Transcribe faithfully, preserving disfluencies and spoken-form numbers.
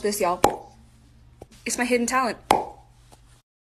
Watch this, y'all. It's my hidden talent.